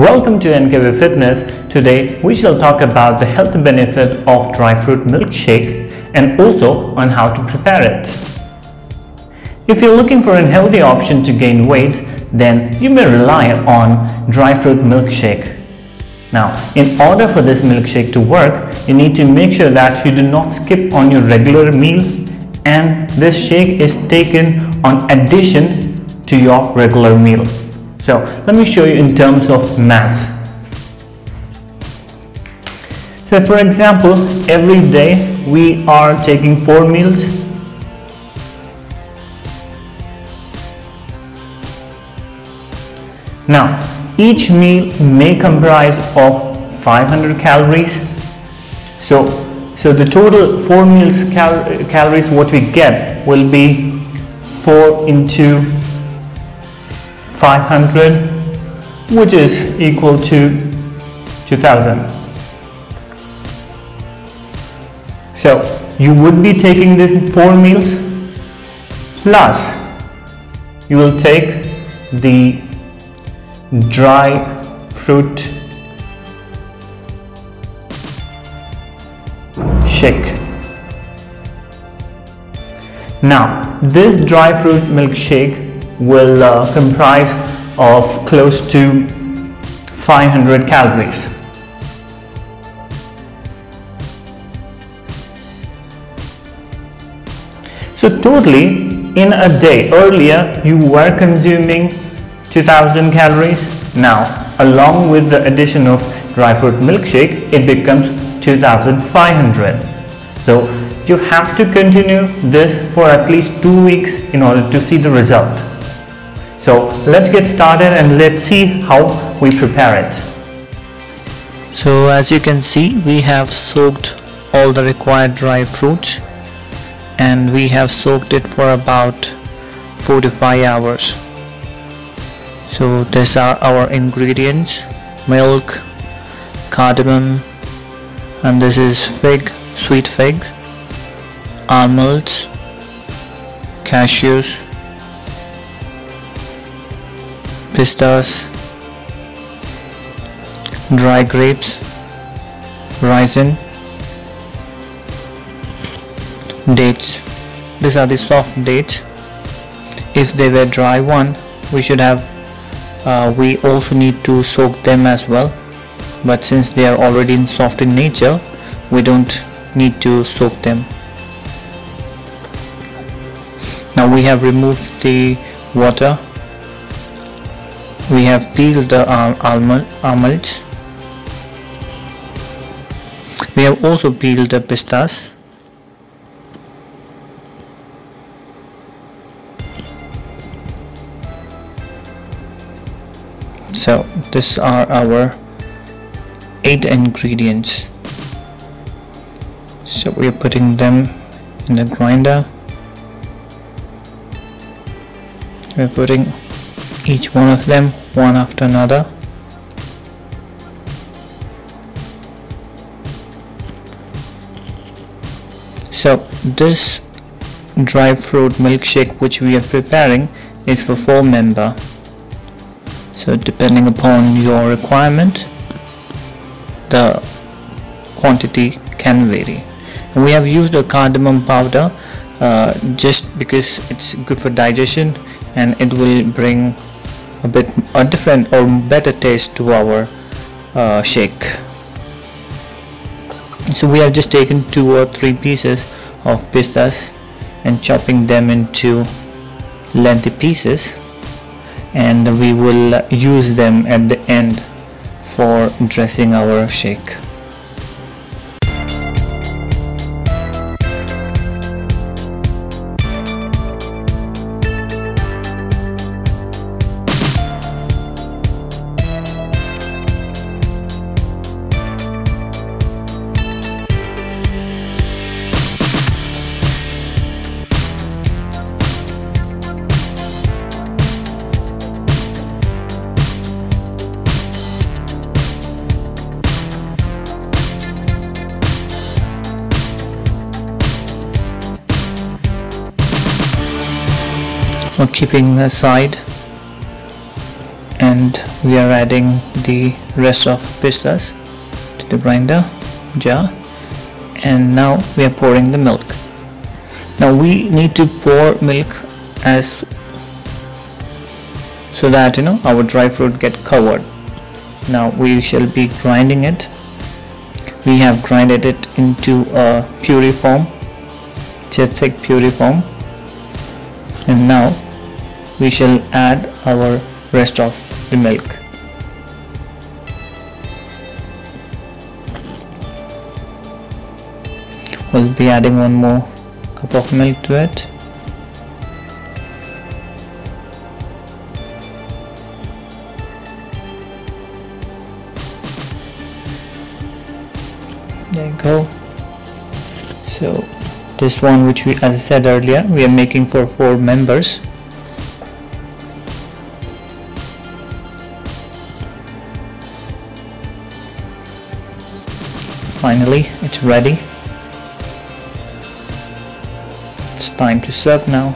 Welcome to NKV Fitness. Today we shall talk about the health benefit of dry fruit milkshake and also on how to prepare it. If you're looking for a healthy option to gain weight, then you may rely on dry fruit milkshake. Now, in order for this milkshake to work, you need to make sure that you do not skip on your regular meal, and this shake is taken on addition to your regular meal. So let me show you in terms of maths. So for example, every day we are taking 4 meals. Now, each meal may comprise of 500 calories. So the total 4 meals calories what we get will be 4 into 500, which is equal to 2000. So you would be taking these 4 meals, plus you will take the dry fruit shake. Now, this dry fruit milkshake will comprise of close to 500 calories. So totally in a day, earlier you were consuming 2000 calories. Now, along with the addition of dry fruit milkshake, it becomes 2500. So you have to continue this for at least 2 weeks in order to see the result. So let's get started and let's see how we prepare it. So as you can see, we have soaked all the required dry fruit, and we have soaked it for about 4 to 5 hours. So these are our ingredients: milk, cardamom, and this is fig, sweet figs, almonds, cashews, pistas, dry grapes, raisin, dates. These are the soft dates. If they were dry one, we also need to soak them as well, but since they are already soft in nature, we don't need to soak them. Now we have removed the water. We have peeled the almonds. We have also peeled the pistas. So these are our 8 ingredients. So we are putting them in the grinder. We are putting each one of them one after another. So this dry fruit milkshake which we are preparing is for 4 members. So depending upon your requirement, the quantity can vary. And we have used a cardamom powder just because it's good for digestion, and it will bring a different or better taste to our shake. So we have just taken 2 or 3 pieces of pistas and chopping them into lengthy pieces, and we will use them at the end for dressing our shake. Keeping aside, and and we are adding the rest of pistas to the grinder jar, and now we are pouring the milk. Now we need to pour milk as so that our dry fruit get covered. Now we shall be grinding it. We have grinded it into a puree form, a thick puree form, and now we shall add our rest of the milk. We'll be adding one more cup of milk to it. There you go. So this one, which we, as I said earlier, we are making for 4 members. Finally, it's ready. It's time to serve now.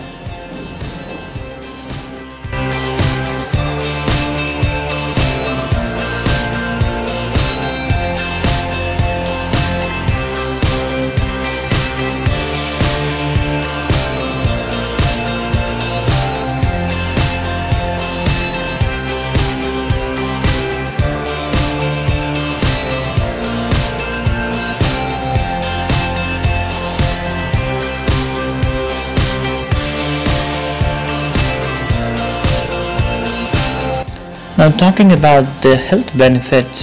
Now, talking about the health benefits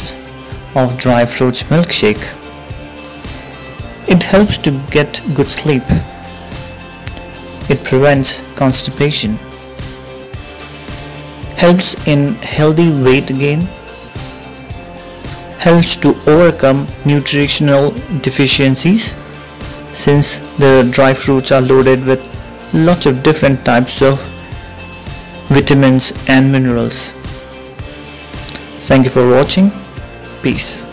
of dry fruits milkshake, it helps to get good sleep, it prevents constipation, helps in healthy weight gain, helps to overcome nutritional deficiencies, since the dry fruits are loaded with lots of different types of vitamins and minerals. Thank you for watching. Peace.